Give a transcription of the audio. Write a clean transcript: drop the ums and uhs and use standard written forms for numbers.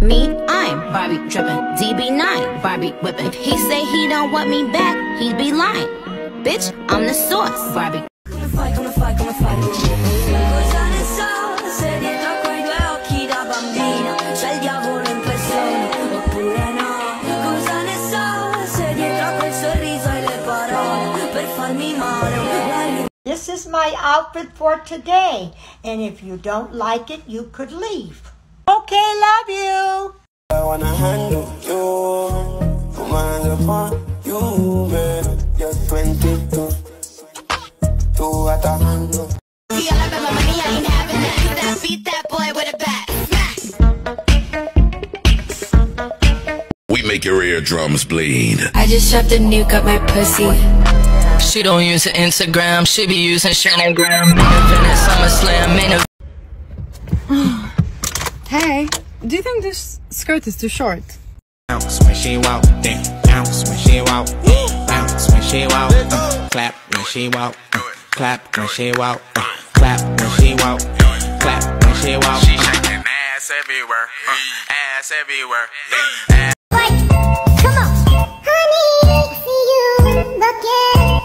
That's me, I'm Barbie Drippin', DB9, Barbie Whippin'. If he say he don't want me back, he'd be lying. Bitch, I'm the sauce, Barbie. This is my outfit for today, and if you don't like it, you could leave. Okay, love you. I wanna handle you, put my hands upon you, babe. You're 22, too hot to handle. See, all about my money, I ain't having that. Beat that boy with a bat. We make your eardrums bleed. I just shoved a nuke up my pussy. She don't use Instagram, she be using Shangri. Hey, do you think this skirt is too short? Bounce when she walk, then bounce when she walk, bounce when she walk, clap when she walk, clap when she walk, clap when she walk, clap when she walk. She shaking ass everywhere, ass everywhere. Ass. Come on, honey, see you again.